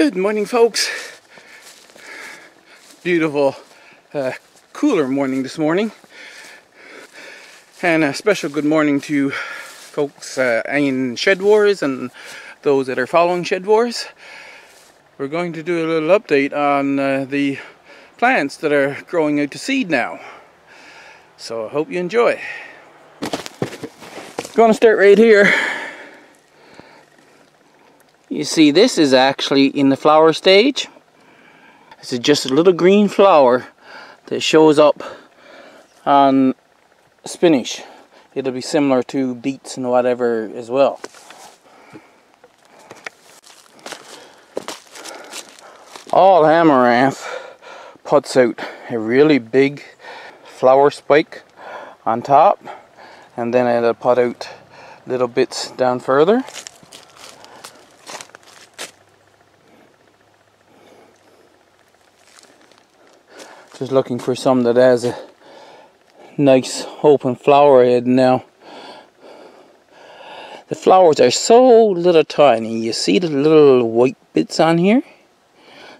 Good morning, folks. Beautiful, cooler morning this morning. And a special good morning to folks in Shed Wars and those that are following Shed Wars. We're going to do a little update on the plants that are growing out to seed now. So I hope you enjoy. Gonna start right here. You see, this is actually in the flower stage. This is just a little green flower that shows up on spinach. It'll be similar to beets and whatever as well. All amaranth puts out a really big flower spike on top, and then it'll put out little bits down further. Just looking for some that has a nice open flower head now. The flowers are so little tiny. You see the little white bits on here?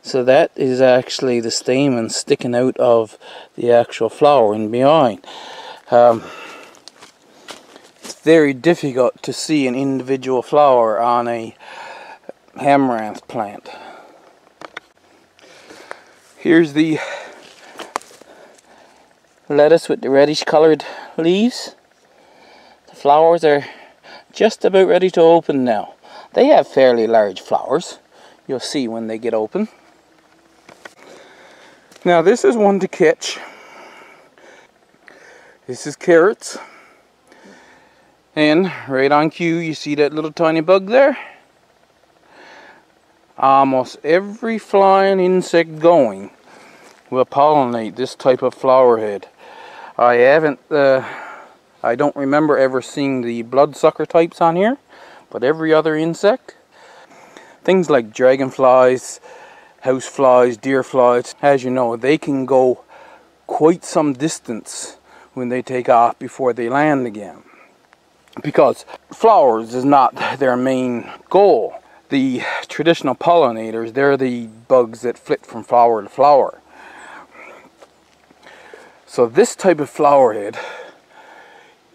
So that is actually the stamen sticking out of the actual flower and behind. It's very difficult to see an individual flower on a amaranth plant. Here's the lettuce with the reddish colored leaves. The flowers are just about ready to open now. They have fairly large flowers. You'll see when they get open. Now this is one to catch. This is carrots. And right on cue, you see that little tiny bug there? Almost every fly and insect going will pollinate this type of flower head. I don't remember ever seeing the bloodsucker types on here, but every other insect, things like dragonflies, houseflies, deerflies, as you know, they can go quite some distance when they take off before they land again. Because flowers is not their main goal. The traditional pollinators, they're the bugs that flit from flower to flower. So this type of flower head,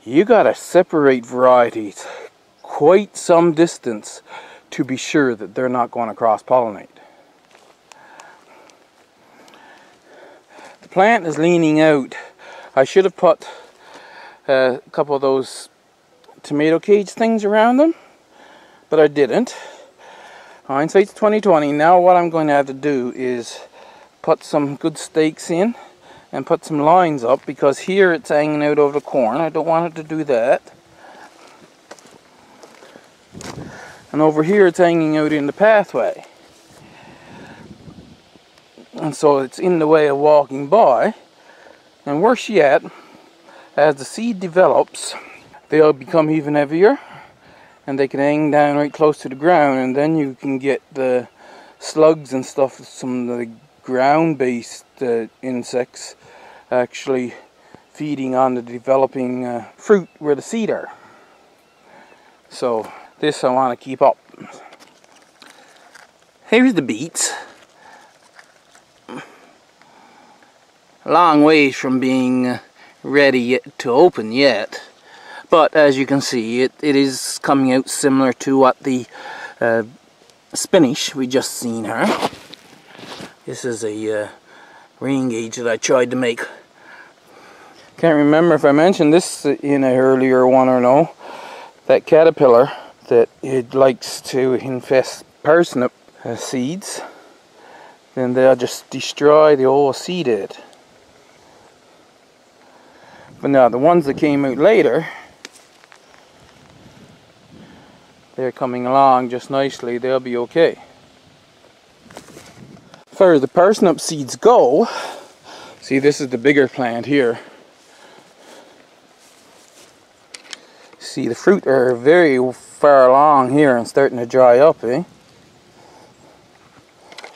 you gotta separate varieties quite some distance to be sure that they're not going to cross-pollinate. The plant is leaning out. I should have put a couple of those tomato cage things around them, but I didn't. Hindsight's 20/20. Now what I'm going to have to do is put some good stakes in and put some lines up, because here it's hanging out over the corn. I don't want it to do that. And over here it's hanging out in the pathway, and so it's in the way of walking by. And worse yet, as the seed develops, they'll become even heavier, and they can hang down right close to the ground, and then you can get the slugs and stuff, some of the ground-based insects actually feeding on the developing fruit where the seed are. So this I want to keep up. Here's the beets. A long ways from being ready to open yet, but as you can see, it is coming out similar to what the spinach we just seen here. This is a rain gauge that I tried to make. Can't remember if I mentioned this in an earlier one or no. That caterpillar that it likes to infest parsnip seeds, then they'll just destroy the whole seed head. But now the ones that came out later, they're coming along just nicely. They'll be okay. As far as the parsnip seeds go, see, this is the bigger plant here. See, the fruit are very far along here and starting to dry up, eh?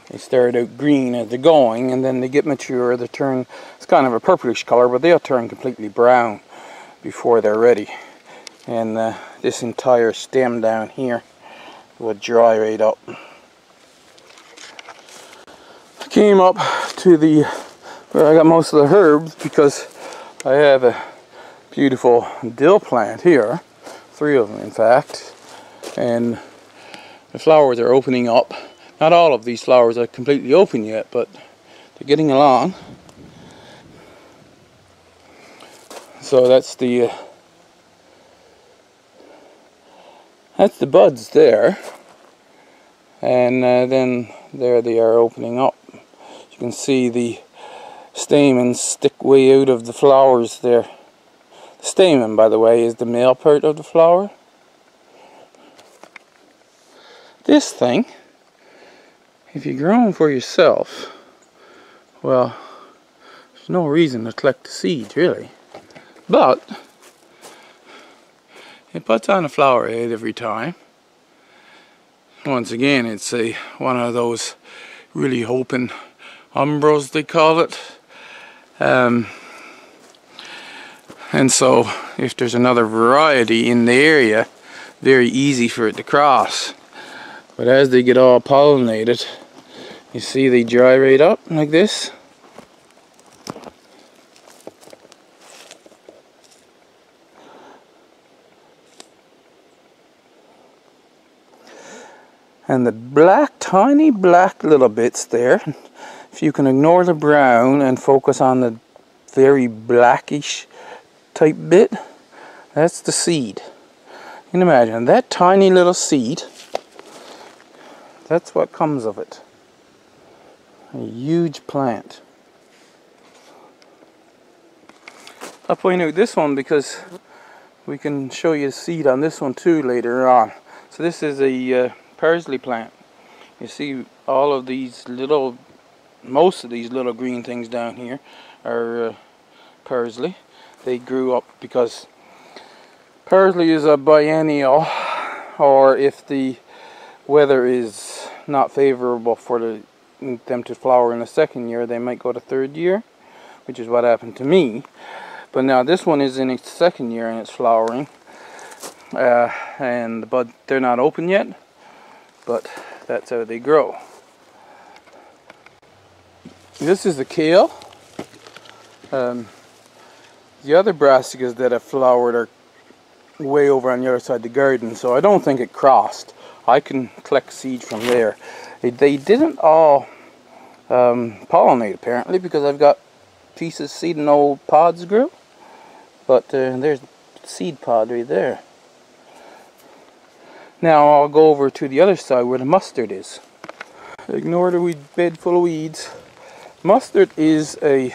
They start out green as they're going, and then they get mature, they turn, it's kind of a purplish color, but they'll turn completely brown before they're ready. And this entire stem down here will dry right up. came up to where I got most of the herbs, because I have a beautiful dill plant here, 3 of them in fact, and the flowers are opening up. Not all of these flowers are completely open yet, but they're getting along. So that's the buds there, and then there they are opening up. You can see the stamens stick way out of the flowers there. The stamen, by the way, is the male part of the flower. This thing, if you grow them for yourself, well, there's no reason to collect the seeds really, but it puts on a flower head every time. Once again, it's one of those really open umbros, they call it. And so if there's another variety in the area, very easy for it to cross. But as they get all pollinated, you see they gyrate up like this. And the black, tiny black little bits there, if you can ignore the brown and focus on the very blackish type bit, that's the seed. You can imagine that tiny little seed, that's what comes of it. A huge plant. I'll point out this one because we can show you a seed on this one too later on. So this is a parsley plant. You see all of these little, most of these little green things down here are parsley. They grew up because parsley is a biennial, or if the weather is not favorable for them to flower in the 2nd year, they might go to 3rd year, which is what happened to me. But now this one is in its 2nd year and it's flowering, and the buds, they're not open yet, but that's how they grow. This is the kale. The other brassicas that have flowered are way over on the other side of the garden, so I don't think it crossed. I can collect seed from there. They didn't all pollinate apparently, because I've got pieces seed and old pods grew, but there's seed pod right there. Now I'll go over to the other side where the mustard is. Ignore the weed bed full of weeds. Mustard is a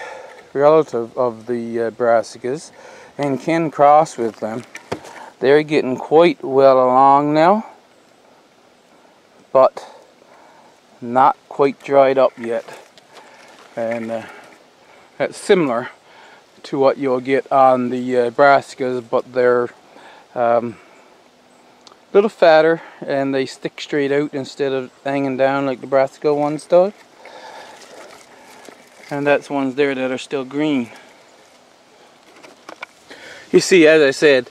relative of the brassicas and can cross with them. They're getting quite well along now, but not quite dried up yet. And that's similar to what you'll get on the brassicas, but they're a little fatter and they stick straight out instead of hanging down like the brassica ones do. And that's ones there that are still green. You see, as I said,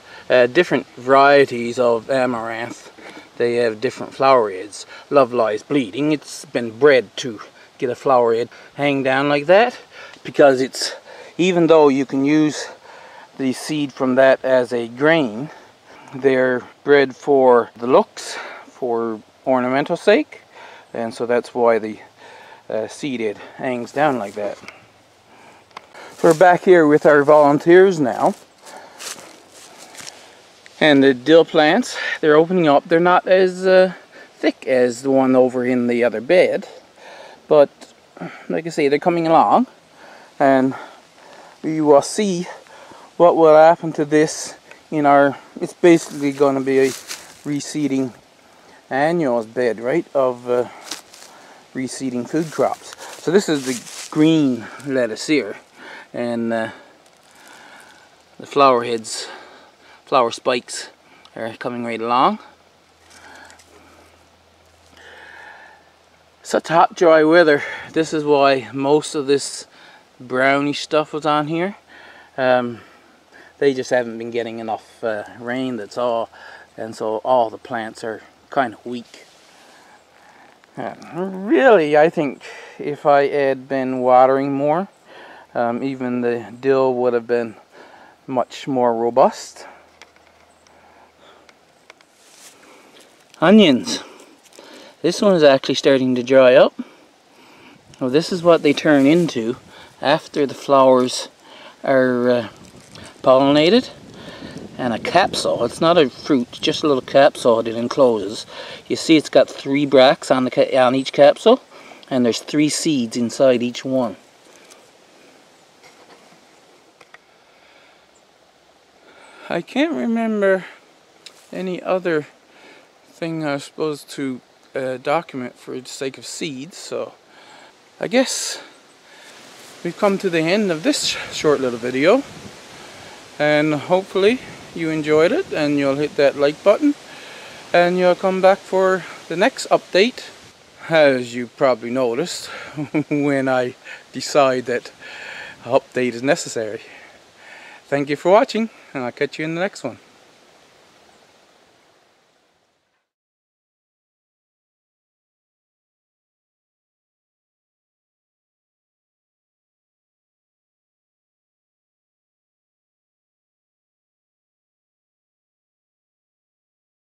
different varieties of amaranth, they have different flower heads. Love Lies Bleeding, it's been bred to get a flower head hang down like that, because it's, even though you can use the seed from that as a grain, they're bred for the looks, for ornamental sake, and so that's why the seeded hangs down like that. We're back here with our volunteers now, and the dill plants, they're opening up. They're not as thick as the one over in the other bed, but like I say, they're coming along, and we will see what will happen to this in our, it's basically going to be a reseeding annuals bed, right, of reseeding food crops. So this is the green lettuce here, and the flower heads, flower spikes are coming right along. Such hot, dry weather. This is why most of this brownish stuff was on here. They just haven't been getting enough rain, that's all, and so all the plants are kind of weak. Really, I think if I had been watering more, even the dill would have been much more robust. Onions. This one is actually starting to dry up. Well, this is what they turn into after the flowers are pollinated. And a capsule. It's not a fruit, just a little capsule that it encloses. You see, it's got three bracts on each capsule, and there's three seeds inside each one. I can't remember any other thing I was supposed to document for the sake of seeds, so I guess we've come to the end of this short little video, and hopefully you enjoyed it, and you'll hit that like button, and you'll come back for the next update. As you probably noticed, when I decide that an update is necessary. Thank you for watching, and I'll catch you in the next one.